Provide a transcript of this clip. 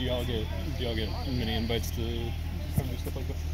do y'all get many invites to stuff like that?